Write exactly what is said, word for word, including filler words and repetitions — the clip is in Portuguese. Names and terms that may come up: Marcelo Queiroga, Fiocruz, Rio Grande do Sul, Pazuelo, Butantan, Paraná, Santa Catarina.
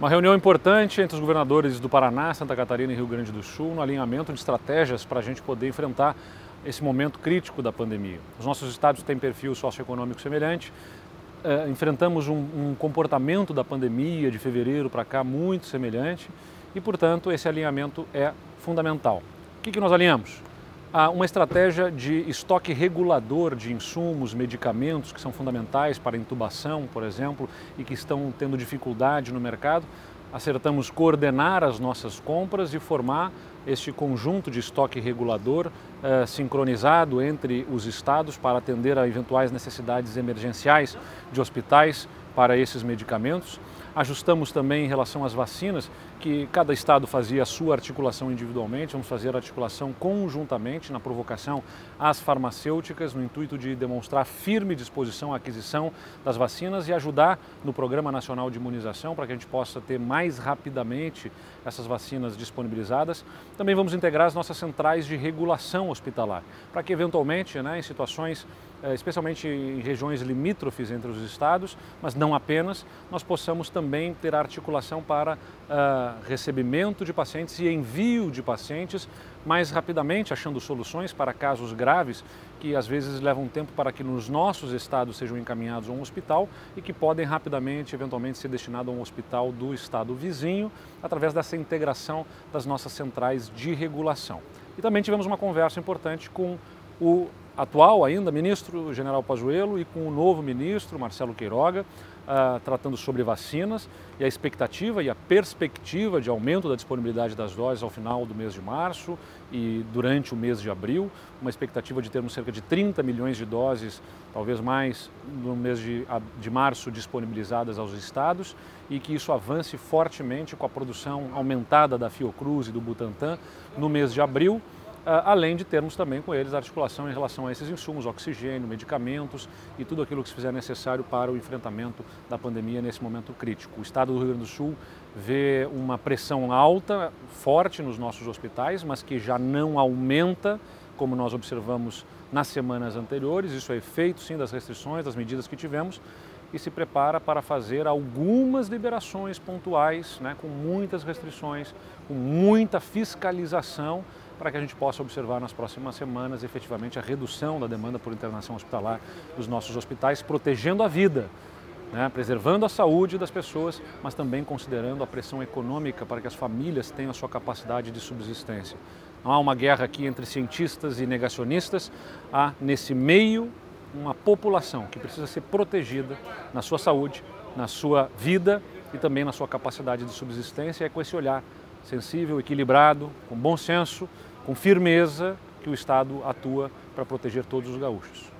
Uma reunião importante entre os governadores do Paraná, Santa Catarina e Rio Grande do Sul no alinhamento de estratégias para a gente poder enfrentar esse momento crítico da pandemia. Os nossos estados têm perfil socioeconômico semelhante, eh, enfrentamos um, um comportamento da pandemia de fevereiro para cá muito semelhante e, portanto, esse alinhamento é fundamental. O que que nós alinhamos? Ah, uma estratégia de estoque regulador de insumos, medicamentos que são fundamentais para intubação, por exemplo, e que estão tendo dificuldade no mercado. Acertamos coordenar as nossas compras e formar este conjunto de estoque regulador eh, sincronizado entre os estados para atender a eventuais necessidades emergenciais de hospitais para esses medicamentos. Ajustamos também em relação às vacinas, que cada estado fazia a sua articulação individualmente, vamos fazer a articulação conjuntamente na provocação às farmacêuticas, no intuito de demonstrar firme disposição à aquisição das vacinas e ajudar no Programa Nacional de Imunização para que a gente possa ter mais rapidamente essas vacinas disponibilizadas. Também vamos integrar as nossas centrais de regulação hospitalar, para que eventualmente, né, em situações, especialmente em regiões limítrofes entre os estados, mas não apenas, nós possamos também ter articulação para uh, recebimento de pacientes e envio de pacientes mais rapidamente, achando soluções para casos graves que às vezes levam tempo para que nos nossos estados sejam encaminhados a um hospital e que podem rapidamente, eventualmente, ser destinados a um hospital do estado vizinho, através dessa integração das nossas centrais de regulação. E também tivemos uma conversa importante com o atual ainda ministro general Pazuelo e com o novo ministro Marcelo Queiroga, uh, tratando sobre vacinas e a expectativa e a perspectiva de aumento da disponibilidade das doses ao final do mês de março e durante o mês de abril, uma expectativa de termos cerca de trinta milhões de doses, talvez mais, no mês de, de março disponibilizadas aos estados e que isso avance fortemente com a produção aumentada da Fiocruz e do Butantan no mês de abril, além de termos também com eles articulação em relação a esses insumos, oxigênio, medicamentos e tudo aquilo que se fizer necessário para o enfrentamento da pandemia nesse momento crítico. O estado do Rio Grande do Sul vê uma pressão alta, forte nos nossos hospitais, mas que já não aumenta, como nós observamos nas semanas anteriores. Isso é efeito, sim, das restrições, das medidas que tivemos, e se prepara para fazer algumas liberações pontuais, né, com muitas restrições, com muita fiscalização, para que a gente possa observar nas próximas semanas efetivamente a redução da demanda por internação hospitalar dos nossos hospitais, protegendo a vida, né? Preservando a saúde das pessoas, mas também considerando a pressão econômica para que as famílias tenham a sua capacidade de subsistência. Não há uma guerra aqui entre cientistas e negacionistas, há nesse meio uma população que precisa ser protegida na sua saúde, na sua vida e também na sua capacidade de subsistência, e é com esse olhar sensível, equilibrado, com bom senso, com firmeza, que o Estado atua para proteger todos os gaúchos.